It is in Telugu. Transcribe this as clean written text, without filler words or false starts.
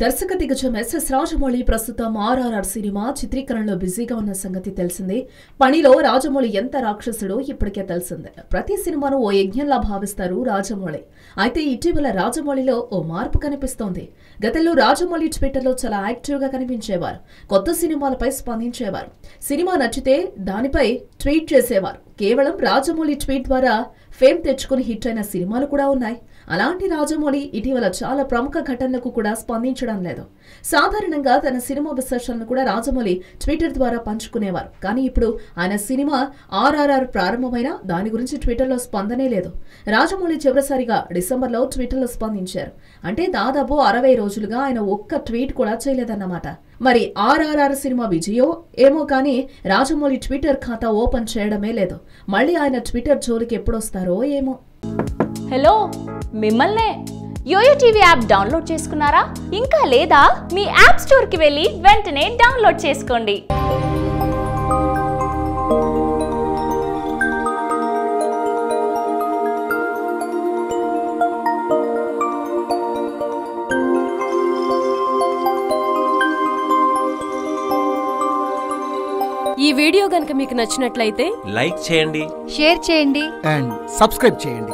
దర్శకదిగ్గజం ఎస్ఎస్ రాజమౌళి ప్రస్తుతం ఆర్ఆర్ఆర్ సినిమా చిత్రీకరణలో బిజీగా ఉన్న సంగతి తెలిసిందే. పనిలో రాజమౌళి ఎంత రాక్షసుడో ఇప్పటికే తెలిసిందే. ప్రతి సినిమాను ఓ యజ్ఞంలా భావిస్తారు రాజమౌళి. అయితే ఇటీవల రాజమౌళిలో ఓ మార్పు కనిపిస్తోంది. గతంలో రాజమౌళి ట్విట్టర్లో చాలా యాక్టివ్గా కనిపించేవారు. కొత్త సినిమాలపై స్పందించేవారు. సినిమా నచ్చితే దానిపై ట్వీట్ చేసేవారు. కేవలం రాజమౌళి ట్వీట్ ద్వారా ఫేమ్ తెచ్చుకుని హిట్ అయిన సినిమాలు కూడా ఉన్నాయి. అలాంటి రాజమౌళి ఇటీవల చాలా ప్రముఖ ఘటనలకు కూడా స్పందించడం లేదు. సాధారణంగా తన సినిమా విశేషాలను కూడా రాజమౌళి ట్విట్టర్ ద్వారా పంచుకునేవారు. కానీ ఇప్పుడు ఆయన సినిమా ఆర్ఆర్ఆర్ ప్రారంభమైన దాని గురించి ట్విట్టర్లో స్పందనే లేదు. రాజమౌళి చివరిసారిగా డిసెంబర్లో ట్విట్టర్లో స్పందించారు. అంటే దాదాపు 60 రోజులుగా ఆయన ఒక్క ట్వీట్ కూడా చేయలేదన్నమాట. మరి ఆర్ఆర్ఆర్ సినిమా విజయో ఏమో కానీ రాజమౌళి ట్విట్టర్ ఖాతా ఓపెన్ చేయడమే లేదు. మళ్ళీ ఆయన ట్విట్టర్ జోలికి ఎప్పుడొస్తారో ఏమో. హలో, మిమ్మల్నే యోయో టీవీ యాప్ డౌన్లోడ్ చేసుకున్నారా? ఇంకా లేదా? మీ యాప్ స్టోర్కి వెళ్ళి వెంటనే డౌన్లోడ్ చేసుకోండి. ఈ వీడియో గనుక మీకు నచ్చినట్లయితే లైక్ చేయండి, షేర్ చేయండి అండ్ సబ్స్క్రైబ్ చేయండి.